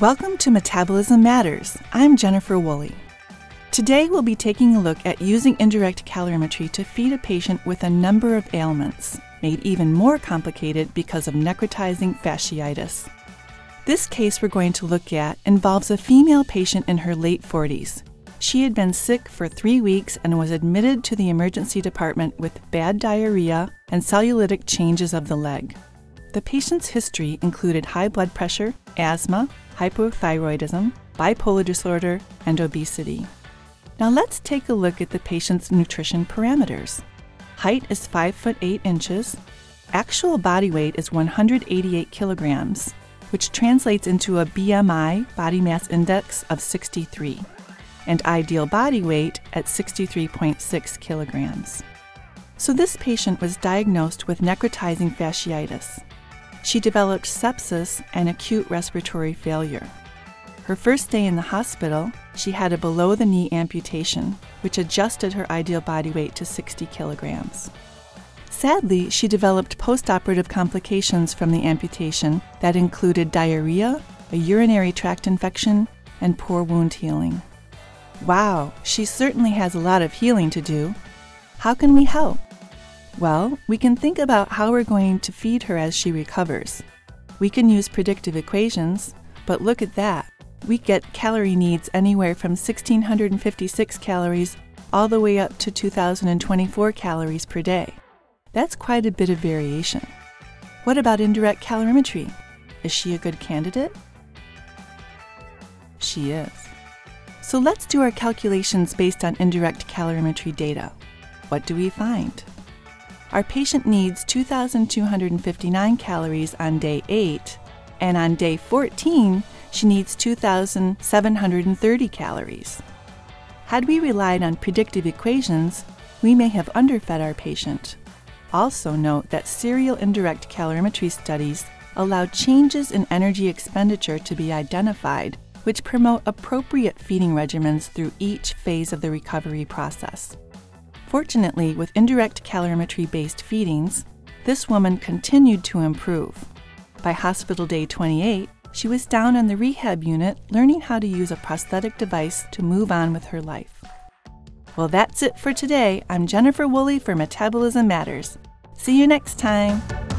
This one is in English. Welcome to Metabolism Matters. I'm Jennifer Woolley. Today we'll be taking a look at using indirect calorimetry to feed a patient with a number of ailments, made even more complicated because of necrotizing fasciitis. This case we're going to look at involves a female patient in her late 40s. She had been sick for 3 weeks and was admitted to the emergency department with bad diarrhea and cellulitic changes of the leg. The patient's history included high blood pressure, asthma, hypothyroidism, bipolar disorder, and obesity. Now let's take a look at the patient's nutrition parameters. Height is 5'8". Actual body weight is 188 kilograms, which translates into a BMI, body mass index, of 63, and ideal body weight at 63.6 kilograms. So this patient was diagnosed with necrotizing fasciitis. She developed sepsis and acute respiratory failure. Her first day in the hospital, she had a below-the-knee amputation, which adjusted her ideal body weight to 60 kilograms. Sadly, she developed postoperative complications from the amputation that included diarrhea, a urinary tract infection, and poor wound healing. Wow, she certainly has a lot of healing to do. How can we help? Well, we can think about how we're going to feed her as she recovers. We can use predictive equations, but look at that. We get calorie needs anywhere from 1,656 calories all the way up to 2,024 calories per day. That's quite a bit of variation. What about indirect calorimetry? Is she a good candidate? She is. So let's do our calculations based on indirect calorimetry data. What do we find? Our patient needs 2,259 calories on day 8, and on day 14, she needs 2,730 calories. Had we relied on predictive equations, we may have underfed our patient. Also note that serial indirect calorimetry studies allow changes in energy expenditure to be identified, which promote appropriate feeding regimens through each phase of the recovery process. Fortunately, with indirect calorimetry-based feedings, this woman continued to improve. By hospital day 28, she was down in the rehab unit learning how to use a prosthetic device to move on with her life. Well, that's it for today. I'm Jennifer Woolley for Metabolism Matters. See you next time.